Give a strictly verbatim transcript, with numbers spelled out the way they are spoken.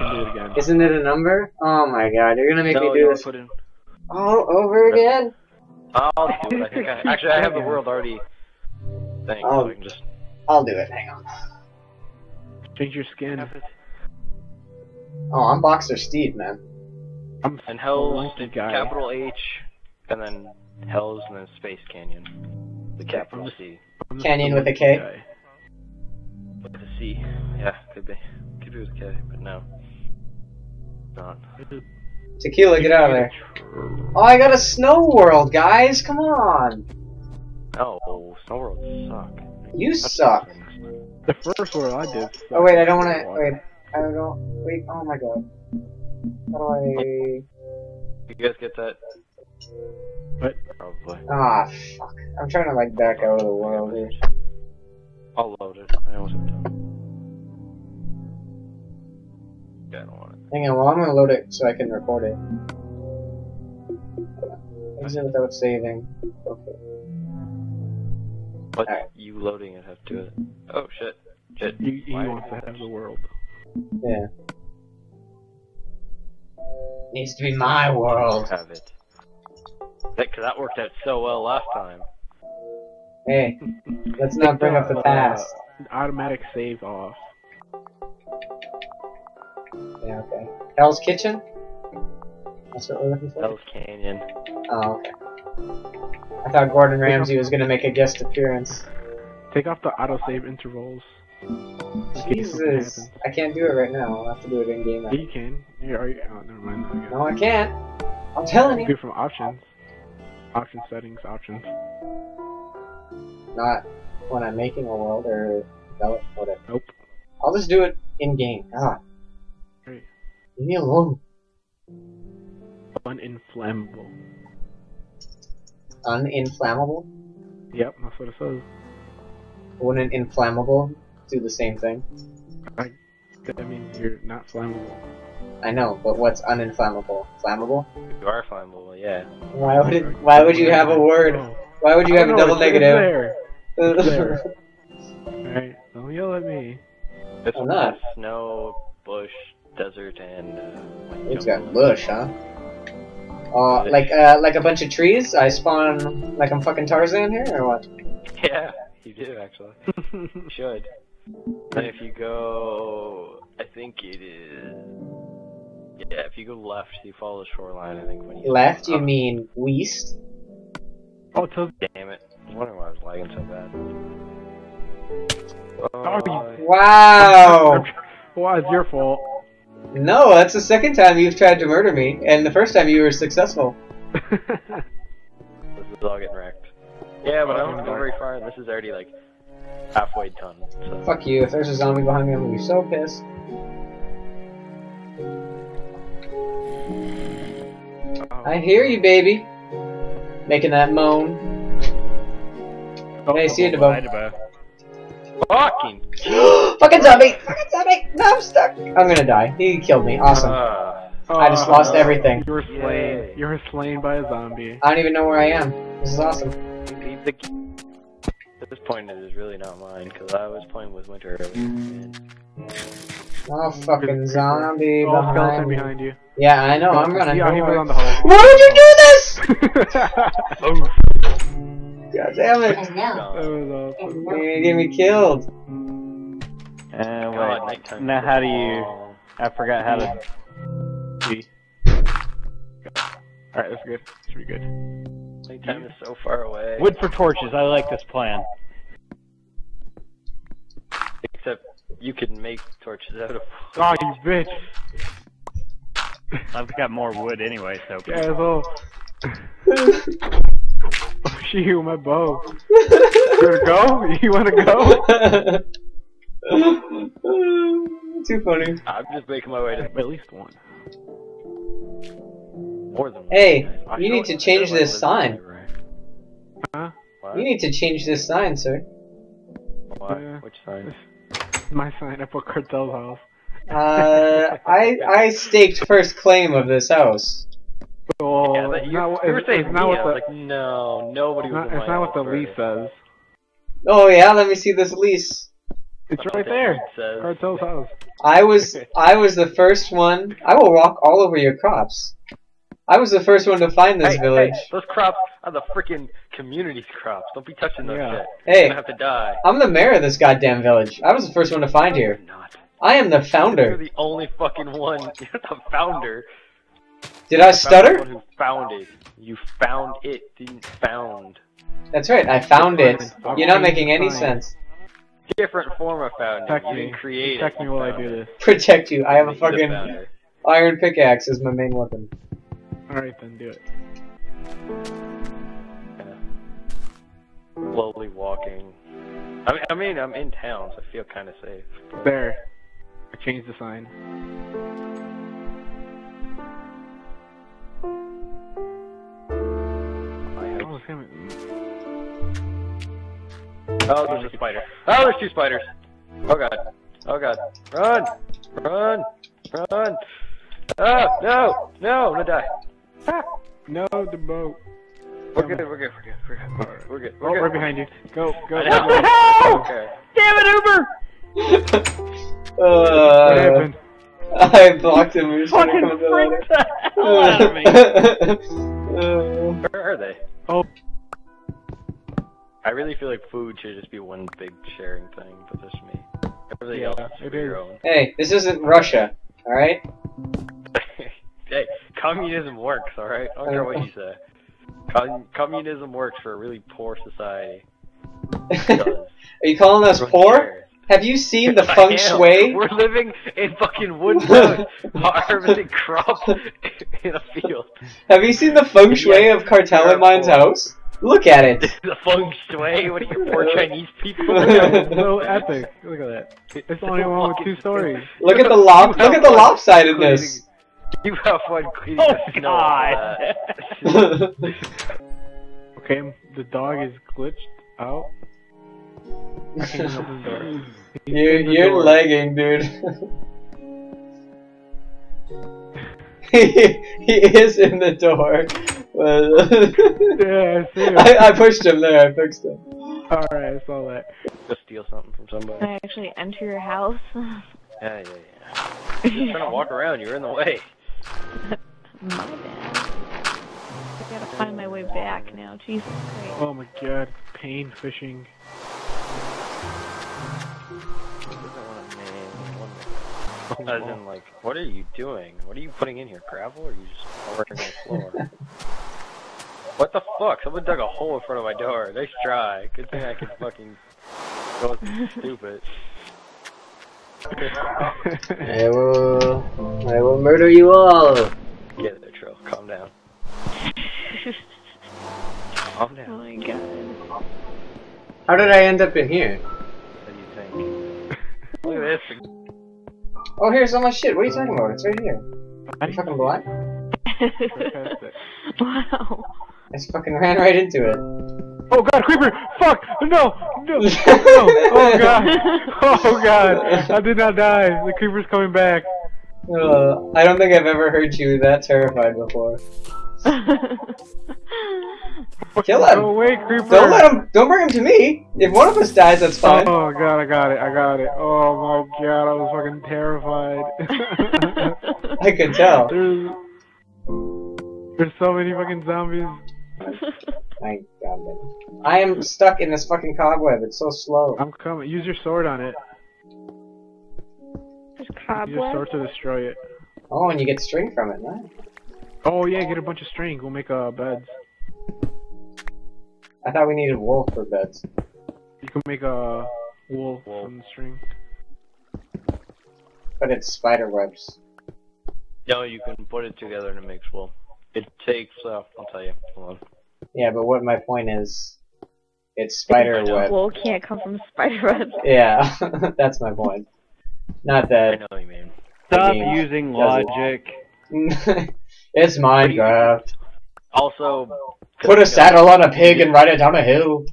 can do it again. Isn't it a number? Oh my god, you're gonna make no, me do this in... all over again? I'll do it, I think I... Actually, I have the world already... Thing, I'll, so we can just... I'll do it, hang on. Change your skin. Oh, I'm Boxer Steve, man. I'm and Hell's, the capital H, and then Hell's, and then Space Canyon. The capital the, C. Canyon with a K? Guy. With a C. Yeah, could be. Could be with a K, but no. Not. Tequila, get out of there. Oh, I got a snow world, guys! Come on! Oh, snow worlds suck. You suck! The first world I did. So oh, wait, I don't wanna. Wait. I don't. Wait, oh my god. How do I. You guys get that? What? Probably. Ah, fuck. I'm trying to, like, back out of the world here. I'll load it. I wasn't done. Yeah, I don't want it. Hang on, well, I'm gonna load it so I can record it. Exit without saving. Okay. But right. You loading it have to it. Oh, shit. Shit. You, you want to have the world. Yeah. Needs to be my world. Have it. That, 'cause that worked out so well last time. Hey, let's not bring up the past. Uh, automatic save off. Yeah, okay. Hell's Kitchen? That's what we're looking for? Hell's Canyon. Oh, okay. I thought Gordon Ramsay was gonna make a guest appearance. Take off the autosave intervals. Jesus, I can't do it right now. I'll have to do it in game. Yeah, you can. Here, are you? Oh, never mind. I no, I can't. I'm telling you. Do from options, option settings, options. Not when I'm making a world or develop whatever. Nope. I'll just do it in game. God. Great. Leave me alone. Uninflammable. Uninflammable? Yep, that's what it says. Wouldn't inflammable do the same thing? I, I mean, you're not flammable. I know, but what's uninflammable? Flammable? You are flammable, yeah. Why would it, why would you have a word? Why would you have a double negative? It's there. Alright, don't yell at me. It's not snow, bush, desert, and... Uh, it's got bush, huh? Uh, like, uh, like a bunch of trees? I spawn like I'm fucking Tarzan here, or what? Yeah, you do, actually. You should. And if you go... I think it is... Yeah, if you go left, you follow the shoreline, I think. When you left? You mean west? Oh, to damn it. I wonder why I was lagging so bad. Oh, wow! Wow, it's your fault. No, that's the second time you've tried to murder me, and the first time you were successful. This is all getting wrecked. Yeah, but I don't go very far, and this is already like halfway done. So. Fuck you! If there's a zombie behind me, I'm gonna be so pissed. Oh. I hear you, baby. Making that moan. Oh, hey, see you, Debo. Fucking. Fucking zombie! Fucking zombie! No, I'm stuck! I'm gonna die. He killed me. Awesome. Uh, I just uh, lost everything. You were slain. You were slain by a zombie. I don't even know where I am. This is awesome. At this point, it is really not mine, because I was playing with Winter earlier. Oh, fucking zombie oh, behind, behind you. Yeah, I know. I'm gonna. Yeah, he was on the hole. Why did you do this?! Oh. God damn it! Oh, no. You're gonna get me killed. Uh, wait. God, now how do you? I forgot how to. See. All right, that's good. Should be good. Nighttime is so far away. Wood for torches. I like this plan. Except you can make torches out of. Oh, you bitch! I've got more wood anyway, so. Asshole. Oh, she, my bow. You wanna go? You wanna go? Too funny. I'm just making my way to at least one. More than one. Hey, you need to change this sign. Huh? What? You need to change this sign, sir. What? Uh, Which sign? My sign. I put Cartel's house. uh, I I staked first claim of this house. Oh, yeah, that you, not, you were saying it's not what the, like, no, nobody it's not, it's not what the lease says. Oh yeah, let me see this lease. It's right there. Cartel's house. I was I was the first one. I will walk all over your crops. I was the first one to find this hey, village. Hey, those crops are the freaking community's crops. Don't be touching those yeah. shit. Hey, you're gonna have to die. I'm the mayor of this goddamn village. I was the first one to find here. You're not. I am the founder. You're the only fucking one. You're the founder. Did You're I stutter? The one who found it. You found it. Didn't found. That's right. I found it. You're not making any sense. Different form of found. Protect you me. Didn't create Protect it. me while I do this. Protect you. I have a fucking iron pickaxe as my main weapon. Alright then, do it. Yeah. Slowly walking. I mean, I mean, I'm in town, so I feel kind of safe. There. I changed the sign. Oh, oh, there's a spider. Oh, there's two spiders. Oh god. Oh god. Run! Run! Run! Oh, no! No! I'm gonna die. Ah. No, the boat. We're good, we're good, we're good, we're good, we're good. We're, oh, good. We're behind you. Go, go, I know. go. No! Okay. Damn it, Uber! uh, what happened? I blocked him. He fucking freaked the hell out of me. uh, Where are they? Oh. I really feel like food should just be one big sharing thing, but that's me. Everything yeah, else should be your own. Hey, this isn't Russia, alright? Hey, communism works, alright? I don't care what you say. Com communism works for a really poor society. Are you calling us poor? Cares. Have you seen the feng shui? We're living in fucking woodland, harvesting crops in a field. Have you seen the feng shui yeah, of Cartellamine's house? Look at it. The feng shui? What are you poor Chinese people? It's so epic. Look at that. It's, it's only one with two stories. Look at the lob. Look at the lopsidedness. You have fun cleaning oh the god. snow. Okay, the dog is glitched out. I can't open the door. You're, the you're door. lagging, dude. he, he is in the door. yeah, I, see him. I, I pushed him there, I fixed him. Alright, I saw that. Just steal something from somebody. Can I actually enter your house? yeah, yeah, yeah. You're just trying to walk around, you're in the way. My bad. I gotta find my way back now, Jesus Christ. Oh my god, pain fishing. As in, like, what are you doing? What are you putting in here? Gravel? Or are you just working on the floor? What the fuck? Someone dug a hole in front of my door. Nice try. Good thing I can fucking go stupid. I will... I will murder you all! Get there, Trill. Calm down. Calm down. Oh my god. How did I end up in here? What do you think? Look at this. Oh, here's all my shit. What are you talking about? It's right here. Are you fucking blind? Wow. I just fucking ran right into it. Oh god, creeper! Fuck! No! No! No! Oh god! Oh god! I did not die! The creeper's coming back! Uh, I don't think I've ever heard you that terrified before. Kill him! Go away, creeper! Don't let him! Don't bring him to me! If one of us dies, that's fine! Oh god, I got it, I got it. Oh my god, I was fucking terrified. I could tell. There's, there's so many fucking zombies. Thank god, man. I am stuck in this fucking cobweb, it's so slow. I'm coming, use your sword on it. There's cobweb? Use your sword to destroy it. Oh, and you get string from it, nice. Oh yeah, get a bunch of string, we'll make uh, beds. I thought we needed wool for beds. You can make a wool, wool from the string. But it's spider webs. No, you can put it together and it makes wool. It takes, uh, I'll tell you, hold on. Yeah, but what my point is, it's spider webs. Wool can't come from spider webs. Yeah, that's my point. Not that... I know what you mean. Stop using logic. It's Minecraft. Also... Put a saddle on a pig and ride it down a hill.